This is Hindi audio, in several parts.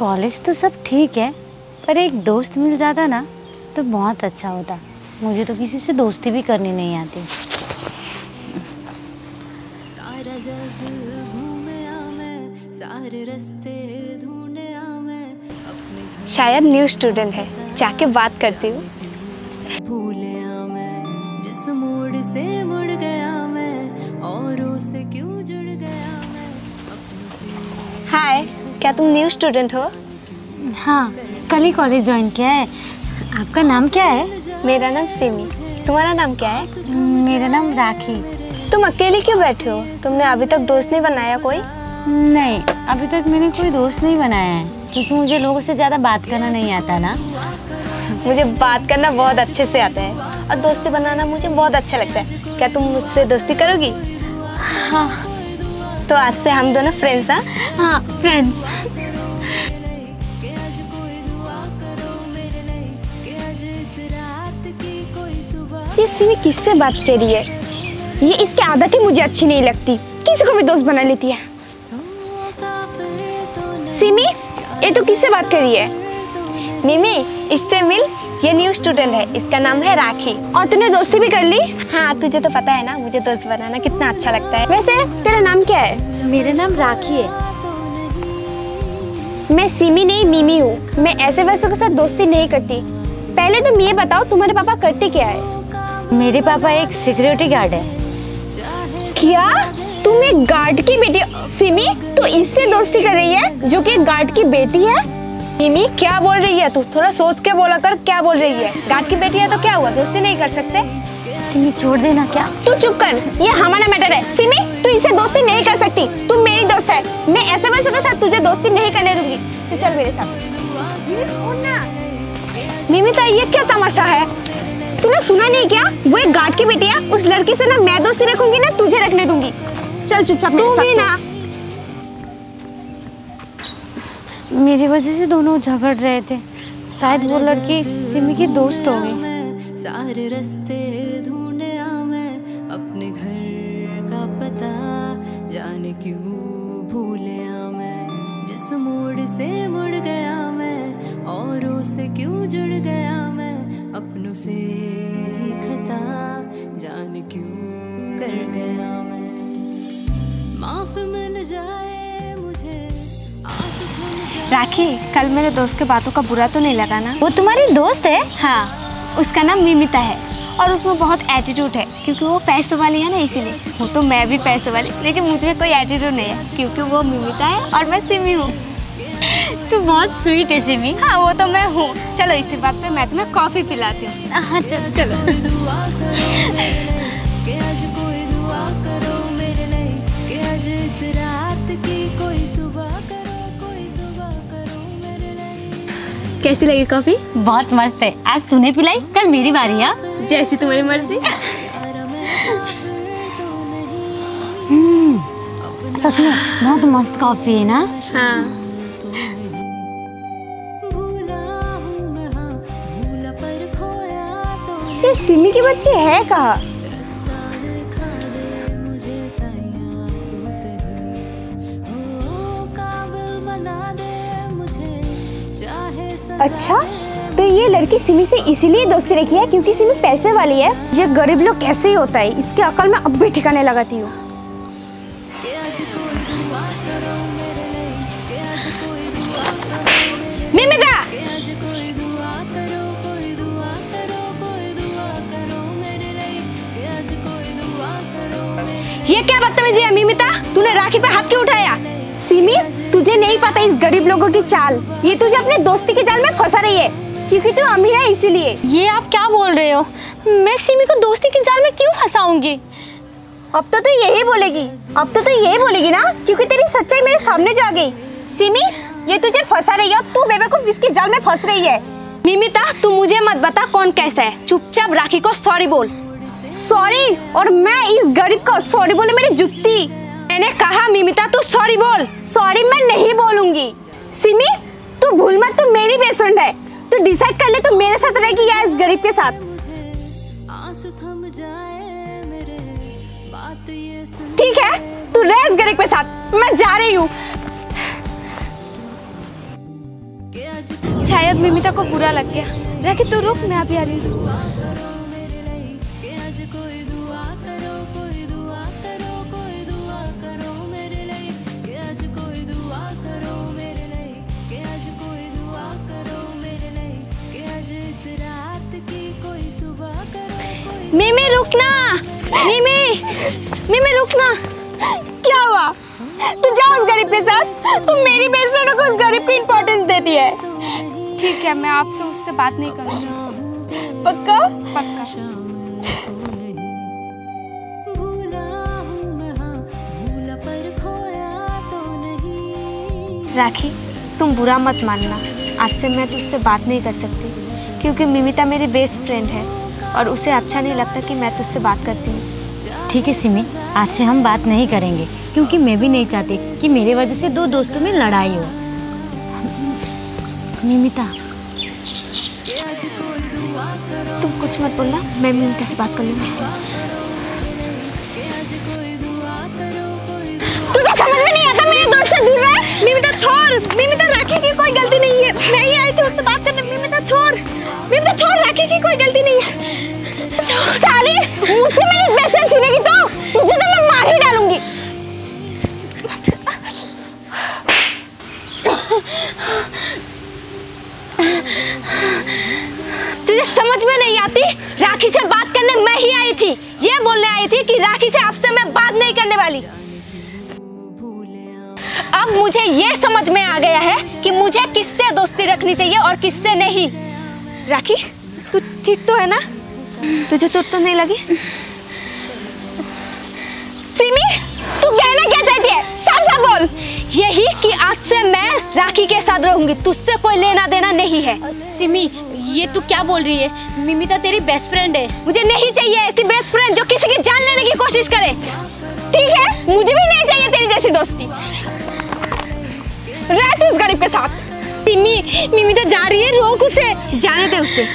कॉलेज तो सब ठीक है, पर एक दोस्त मिल जाता ना तो बहुत अच्छा होता। मुझे तो किसी से दोस्ती भी करनी नहीं आती। सारा जग घूमे आवे, सारे रास्ते ढूंढे आवे। शायद न्यू स्टूडेंट है, जाके बात करती हूँ। भूले आवे, जिस मोड़ से मुड़ गया मैं, औरों से क्यों जुड़ गया मैं। हाय, क्या तुम न्यू स्टूडेंट हो? हाँ, कल ही कॉलेज ज्वाइन किया है। आपका नाम क्या है? मेरा नाम सिमी। तुम्हारा नाम क्या है? मेरा नाम राखी। तुम अकेले क्यों बैठे हो? तुमने अभी तक दोस्त नहीं बनाया कोई? नहीं, अभी तक मैंने कोई दोस्त नहीं बनाया है, क्योंकि मुझे लोगों से ज़्यादा बात करना नहीं आता ना। मुझे बात करना बहुत अच्छे से आता है और दोस्ती बनाना मुझे बहुत अच्छा लगता है। क्या तुम मुझसे दोस्ती करोगी? हाँ। तो आज से हम दोनों फ्रेंड्स। हाँ हाँ, फ्रेंड्स। ये सिमी किससे बात कर रही है? ये इसकी आदत ही मुझे अच्छी नहीं लगती, किसी को भी दोस्त बना लेती है। सिमी, ये तो किससे बात कर रही है? मिमी, इससे मिल, ये न्यू स्टूडेंट है, इसका नाम है राखी। और तूने दोस्ती भी कर ली? हाँ, तुझे तो पता है ना मुझे दोस्त बनाना कितना अच्छा लगता है। वैसे तेरा नाम क्या है? मेरा नाम राखी है। मैं सिमी नहीं मिमी हूँ। मैं ऐसे वैसों के साथ दोस्ती नहीं करती। पहले तुम ये बताओ तुम्हारे पापा करते क्या है? मेरे पापा एक सिक्योरिटी गार्ड है। क्या? तुम एक गार्ड की बेटी? सिमी, तो इससे दोस्ती कर रही है जो कि गार्ड की बेटी है? मिमी, क्या बोल रही है तू? थोड़ा सोच के बोला कर, क्या बोल रही है? गार्ड की बेटी है तो क्या हुआ, दोस्ती नहीं कर सकते? सिमी, छोड़ देना। क्या तू चुप कर, ये हमारा मैटर है। सिमी, तू इससे दोस्ती नहीं कर सकती। तू मेरी दोस्त है, मैं ऐसे वैसे के साथ तुझे दोस्ती नहीं करने दूंगी। तू चल मेरे साथ। मिमिता, ये क्या तमाशा है? तूने सुना नहीं क्या? वो एक गार्ड की बेटी है, उस लड़की से ना मैं दोस्ती रखूंगी ना तुझे रखने दूंगी। चल चुपचाप। ना मेरी वजह से दोनों झगड़ रहे थे, शायद वो लड़की सिमी की दोस्त हो गई। सारे रास्ते ढूंढे मैं, अपने घर का पता जाने क्यों भूले मैं, जिस मोड़ से मुड़ गया मैं, औरों से क्यों जुड़ गया मैं, अपनों से ही खता जाने क्यों कर गया मैं। माफ मिल जाए मुझे। राखी, कल मेरे दोस्त के बातों का बुरा तो नहीं लगा ना? वो तुम्हारी दोस्त है? हाँ, उसका नाम मिमिता है और उसमें बहुत एटीट्यूड है, क्योंकि वो पैसों वाली है ना, इसीलिए। वो तो मैं भी पैसों वाली, लेकिन मुझ में कोई एटीट्यूड नहीं है, क्योंकि वो मिमिता है और मैं सिमी हूँ। तू बहुत स्वीट है सिमी। हाँ, वो तो मैं हूँ। चलो, इसी बात पर मैं तुम्हें कॉफ़ी पिलाती हूँ। हाँ, चलो चलो। कैसी लगी कॉफी? बहुत मस्त है। आज तूने पिलाई, कल मेरी बारी है। जैसी तुम्हारी मर्जी। सच में बहुत मस्त कॉफी है ना? हाँ। ये सिमी के बच्चे है कहाँ? अच्छा, तो ये लड़की सिमी से इसीलिए दोस्ती रखी है क्योंकि सिमी पैसे वाली है। ये गरीब लोग कैसे ही होता है, इसके अकल में अब भी ठिकाने लगाती हूँ। मिमिता, ये क्या बदतमीजी है? मिमिता, तूने राखी पे हाथ क्यों उठाया? सिमी, तुझे नहीं पता इस गरीब लोगों की चाल। ये तुझे अपने दोस्ती के जाल में फंसा रही है, क्योंकि तू अमीर है इसीलिए। ये आप क्या बोल रहे हो? मैं सिमी को दोस्ती के जाल में क्यों फंसाऊंगी? अब तो तू यही बोलेगी, अब तो तू यही बोलेगी ना, क्योंकि तेरी सच्चाई मेरे सामने जा गई। सिमी, ये तुझे फंसा रही है और तू बेवकूफ इसके जाल में फंस रही है। मिमिता, तू मुझे मत बता कौन कैसा है, चुपचाप राखी को सॉरी बोल। सॉरी? और मैं इस गरीब को सॉरी बोले? मेरी जुत्ती। मैंने कहा मिमिता तू सॉरी बोल। सॉरी मैं नहीं बोलूंगी। सिमी, तू भूल मत, तू मेरी बेस्ट फ्रेंड है। तू डिसाइड कर ले, तू मेरे साथ रहेगी या इस गरीब के साथ। ठीक है, तू रह इस गरीब के साथ, मैं जा रही हूँ। शायद मिमिता को बुरा लग गया। राखी तू रुक, मैं अभी आ रही हूँ। मिमी रुकना, मिमी मिमी रुकना। क्या हुआ? तू जा उस गरीब के साथ। तुम मेरी बेसमेंट को उस गरीब की इंपॉर्टेंस देती है। ठीक है, मैं आपसे उससे बात नहीं करूंगी। पक्का? पक्का। राखी तुम बुरा मत मानना, आज से मैं तुझसे बात नहीं कर सकती क्योंकि मिमिता मेरी बेस्ट फ्रेंड है और उसे अच्छा नहीं लगता कि मैं तुझसे बात करती हूँ। ठीक है सिमी, आज से हम बात नहीं करेंगे क्योंकि मैं भी नहीं चाहती कि मेरे वजह से दो दोस्तों में लड़ाई हो। मिमिता तुम कुछ मत बोलना, मैं मिमिता से बात कर लूँगी। तुझे समझ में नहीं आता मेरे दोस्त से दूर रह। मिमिता छोड़, मिमिता राखी की कोई गलती नहीं है, मैं ही आई थी उससे बात करने। मिमिता छोड़, मिमिता छोड़, राखी की कोई गलती नहीं है। साली, मुझसे मेरी बेसन छीनेगी तो तुझे तो मैं मार ही डालूंगी। तुझे समझ में नहीं आती? राखी से बात करने मैं ही आई थी, ये बोलने आई थी कि राखी से आपसे मैं बात नहीं करने वाली। अब मुझे ये समझ में आ गया है कि मुझे किससे दोस्ती रखनी चाहिए और किससे नहीं। राखी तू ठीक तो है ना? तुझे चोट तो नहीं लगी? सिमी तू कहना क्या चाहती है? सब बोल। यही कि आज से मैं राखी के साथ रहूंगी, तुझसे कोई लेना देना नहीं है। सिमी ये तू क्या बोल रही है? मिमिता तेरी बेस्ट फ्रेंड है। मुझे नहीं चाहिए ऐसी बेस्ट फ्रेंड जो किसी की जान लेने की कोशिश करे। ठीक है, मुझे भी नहीं चाहिए तेरी जैसी दोस्ती। रह तू इस गरीब के साथ। सिमी मिमिता जा रही है, रोक उसे। जाने दे उसे,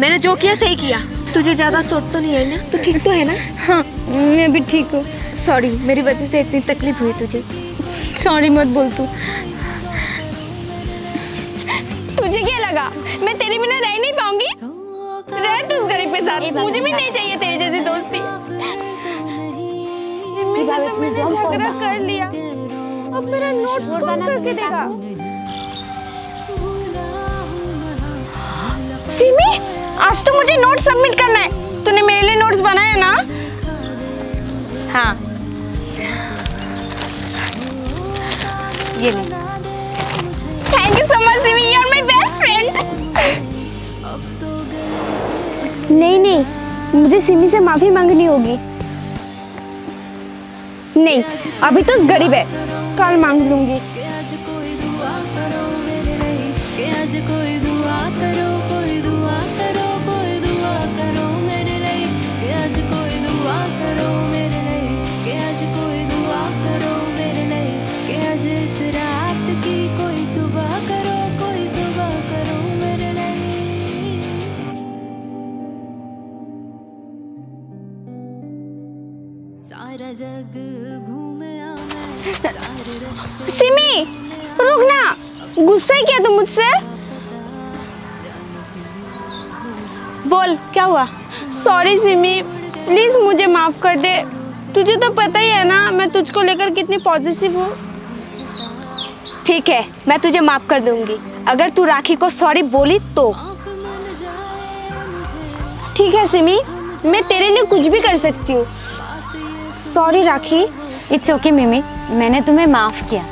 मैंने जो किया सही किया। तुझे ज़्यादा चोट तो नहीं आई ना? तू ठीक तो है ना? हाँ मैं भी ठीक हूँ। सॉरी मेरी वजह से इतनी तकलीफ हुई तुझे। सॉरी मत बोल तू। तुझे क्या लगा मैं तेरे बिना रह नहीं पाऊंगी? रह तू उस गरीब के साथ, मुझे भी नहीं चाहिए तेरी जैसी दोस्ती। मैंने झगड़ा कर लिया, अब मेरा नोट्स कौन करके देगा? सिमी आज तो मुझे नोट्स सबमिट करना है। तूने मेरे लिए नोट्स बनाया ना? हाँ ये ले। Thank you so much Simi, you are my best friend. नहीं नहीं, मुझे सिमी से माफी मांगनी होगी। नहीं अभी तो गरीब है, कल मांग लूंगी। सिमी रुकना, गुस्सा किया तुम मुझसे? बोल क्या हुआ? सॉरी सिमी, प्लीज मुझे माफ कर दे। तुझे तो पता ही है ना मैं तुझको लेकर कितनी पॉजिटिव हूँ। ठीक है, मैं तुझे माफ कर दूंगी अगर तू राखी को सॉरी बोली तो। ठीक है सिमी, मैं तेरे लिए कुछ भी कर सकती हूँ। Sorry rakhi. इट्स ओके मिमी, मैंने तुम्हें माफ किया।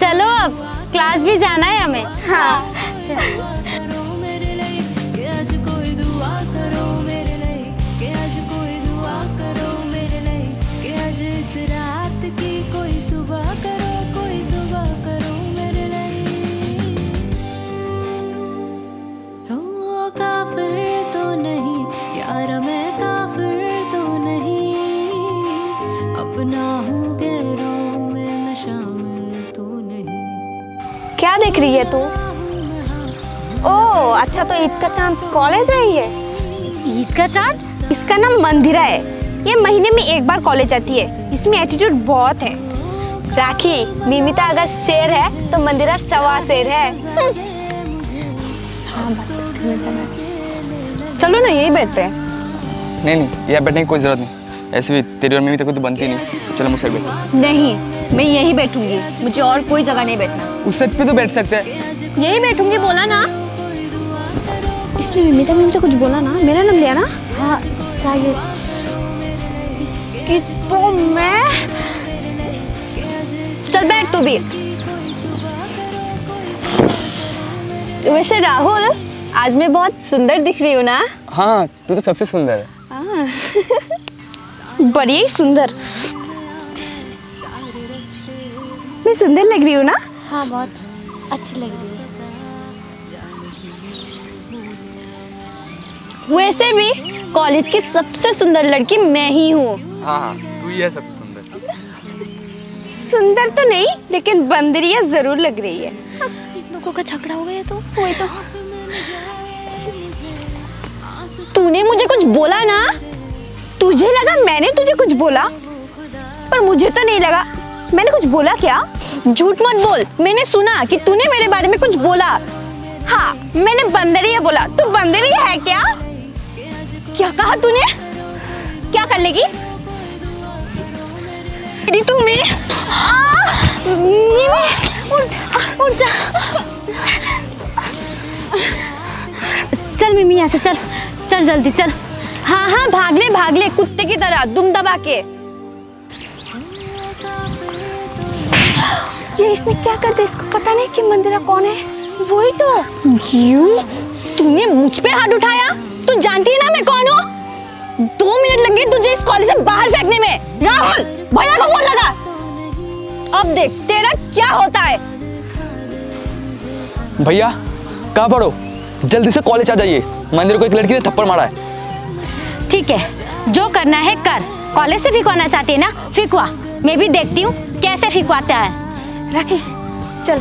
चलो अब क्लास भी जाना है हमें। हाँ चलो। क्या देख रही है तू? ओह अच्छा, तो ईद का चांद कॉलेज है। ये ईद का चांद, इसका नाम मंदिरा है। ये महीने में एक बार कॉलेज जाती है, इसमें एटीट्यूड बहुत है। राखी, मिमिता अगर शेर है तो मंदिरा सवा शेर है। हाँ, बात तो चलो ना यही बैठते हैं। नहीं यहाँ बैठने की कोई जरूरत नहीं, ऐसे भी तेरी और मिमिता को तो बनती नहीं। चलो मुझसे बैठ। नहीं, मैं यही बैठूंगी, मुझे और कोई जगह नहीं बैठना। उस सेट पे तो बैठ सकते हैं। यही बैठूंगी बोला ना। इसने मिमिता कुछ बोला ना, मेरा नाम लिया ना। हाँ शायद इसकी तो मैं। चल बैठ तू भी। वैसे राहुल, आज मैं बहुत सुंदर दिख रही हूँ ना। हाँ तू तो सबसे सुंदर है। बड़ी ही सुंदर। मैं सुंदर लग रही हूँ ना। हाँ बहुत अच्छी लग रही है। वैसे भी कॉलेज की सबसे सुंदर लड़की मैं ही हूँ। हाँ तू ही है सबसे सुंदर। सुंदर तो नहीं लेकिन बंदरिया जरूर लग रही है। इन लोगों का झगड़ा हो गया तो कोई तो। तूने मुझे कुछ बोला ना, तुझे लगा मैंने तुझे कुछ बोला, पर मुझे तो नहीं लगा मैंने कुछ बोला। क्या झूठ मत बोल, मैंने सुना कि तूने मेरे बारे में कुछ बोला। हाँ मैंने बंदरिया बोला। तू बंदरिया है क्या? क्या कहा तूने? क्या कर लेगी? तू मेरे उठ जा। चल मिमी यहाँ से चल, चल जल्दी चल। हाँ हाँ भाग ले कुत्ते की तरह दुम दबा के। ये इसने क्या कर दिया? इसको पता नहीं कि मंदिरा कौन है। वही तो। तूने मुझ पे हाथ उठाया? तू जानती है ना मैं कौन हूँ? 2 मिनट लगे तुझे इस कॉलेज से बाहर फेंकने में। राहुल भैया को फोन लगा। अब देख तेरा क्या होता है। भैया कहाँ पर हो? जल्दी से कॉलेज आ जाइए, मंदिर को एक लड़की ने थप्पड़ मारा है। ठीक है जो करना है कर। कॉलेज से फिकवाना चाहती है ना, फिकवा। मैं भी देखती हूँ कैसे फिकवाता है। राखी चल।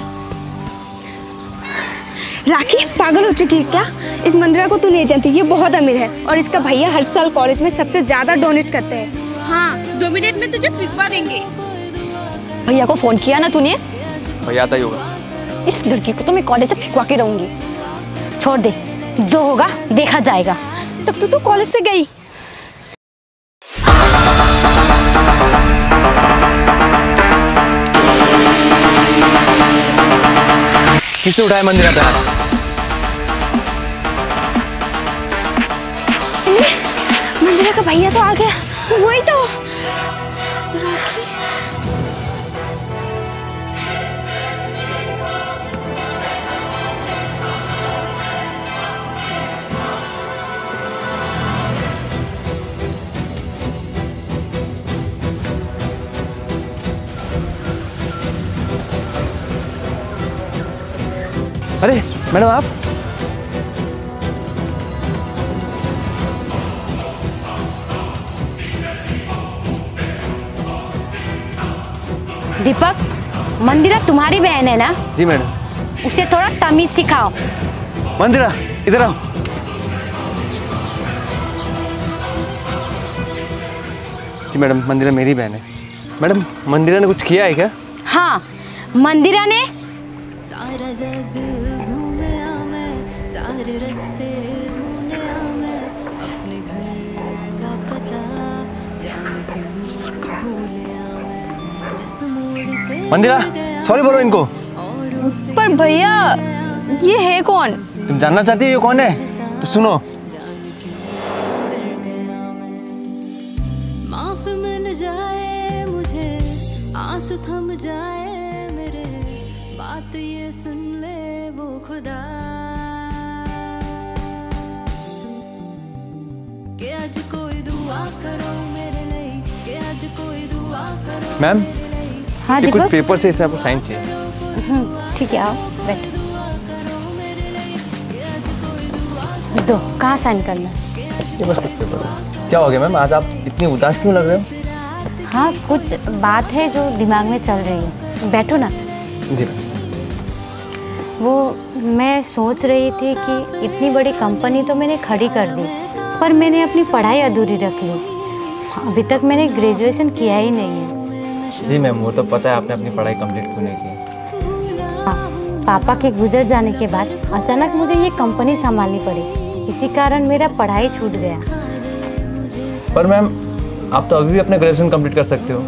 राखी पागल हो चुकी है क्या? इस मंदिरा को तू नहीं जानती, ये बहुत अमीर है और इसका भैया हर साल कॉलेज में सबसे ज्यादा डोनेट करते हैं। हाँ 2 मिनट में तुझे फिकवा देंगे। भैया को फोन किया ना तूने? भैया आता ही होगा। इस लड़की को तो मैं कॉलेज से फिकवा के रहूंगी। छोड़ दे, जो होगा देखा जाएगा। तब तो तू कॉलेज से गई। किसने उठाया मंदिरा का? मंदिरा का भैया तो आ गया। वही तो। राखी अरे मैडम आप। दीपक, मंदिरा तुम्हारी बहन है ना? जी मैडम। उसे थोड़ा तमीज सिखाओ। मंदिरा इधर आओ। जी मैडम, मंदिरा मेरी बहन है। मैडम मंदिरा ने कुछ किया है क्या? हाँ मंदिरा ने। सारा जग घूमे मैं, सारे रास्ते ढूंढे मैं, अपने घर का पता जान के भूले मैं, जिस मोड़ से। मंदिरा सॉरी बोलो इनको। पर भैया ये है कौन? तुम जानना चाहती हो ये कौन है तो सुनो। माफ मिल जाए मुझे, आंसू थम जाए, बात ये सुन ले वो खुदा कि आज कोई दुआ करो मेरे लिए, कि आज कोई दुआ करो। मैम हाँ कुछ पेपर से इसमें आपको साइन चाहिए। ठीक है आओ बैठो। दो कहाँ साइन करना? बस कुछ पेपर। क्या हो गया मैम, आज आप इतनी उदास क्यों लग रहे हो? हाँ कुछ बात है जो दिमाग में चल रही है। बैठो ना। जी वो मैं सोच रही थी कि इतनी बड़ी कंपनी तो मैंने खड़ी कर दी, पर मैंने अपनी पढ़ाई अधूरी रख ली। अभी तक मैंने ग्रेजुएशन किया ही नहीं है। जी मैम, वो तो पता है आपने अपनी पढ़ाई कंप्लीट क्यों नहीं की। हाँ, पापा के गुजर जाने के बाद अचानक मुझे ये कंपनी संभालनी पड़ी, इसी कारण मेरा पढ़ाई छूट गया। पर मैम आप तो अभी भी अपने ग्रेजुएशन कंप्लीट कर सकते हो।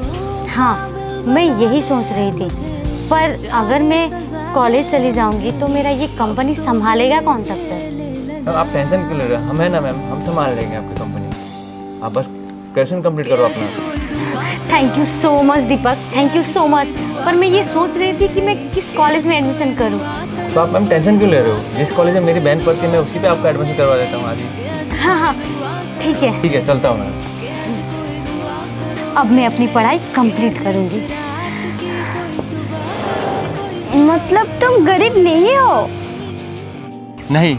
हाँ, मैं यही सोच रही थी, पर अगर मैं कॉलेज चली जाऊंगी तो मेरा ये कंपनी संभालेगा कौन तक तक। आप टेंशन क्यों ले रहे हो, हम है ना मैम, हम संभाल लेंगे आपकी कंपनी, आप बस क्वेश्चन कंप्लीट करो अपना। Thank you so much Deepak, thank you so much. पर मैं ये सोच रही थी कि मैं किस कॉलेज में एडमिशन करूँ। तो आप मैम टेंशन क्यों ले रहे हो, जिस कॉलेज में मेरी बहन पढ़ती है मैं उसी पर आपका एडमिशन करवा देता हूँ आज। हाँ हाँ ठीक है, ठीक है, चलता हूँ मैम। अब मैं अपनी पढ़ाई कंप्लीट करूँगी। मतलब तुम गरीब नहीं हो? नहीं,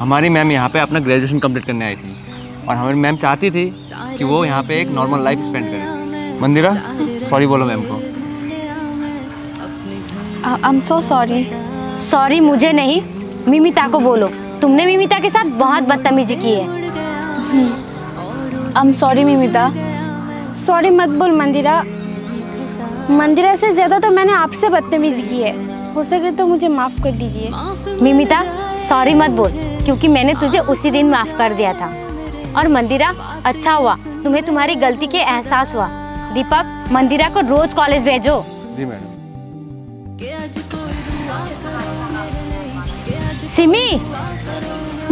हमारी मैम यहाँ पे अपना ग्रेजुएशन कंप्लीट करने आई थी और हमारी मैम चाहती थी कि वो यहाँ पे एक नॉर्मल लाइफ स्पेंड करे। मंदिरा, सॉरी बोलो मैम को। I am so sorry. Sorry मुझे नहीं, मिमिता को बोलो, तुमने मिमिता के साथ बहुत बदतमीजी की है। I am sorry Mimita. Sorry मत बोल मंदिरा, मंदिरा से ज़्यादा तो मैंने आपसे बदतमीजी की है, हो सके तो मुझे माफ़ कर दीजिए। मिमिता सॉरी मत बोल, क्योंकि मैंने तुझे उसी दिन माफ़ कर दिया था। और मंदिरा, अच्छा हुआ तुम्हें तुम्हारी गलती के एहसास हुआ। दीपक, मंदिरा को रोज कॉलेज भेजो। जी मैडम। सिमी,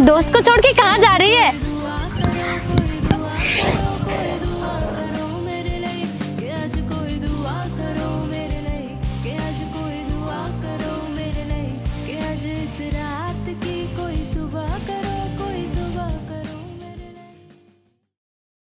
दोस्त को छोड़ के कहाँ जा रही है?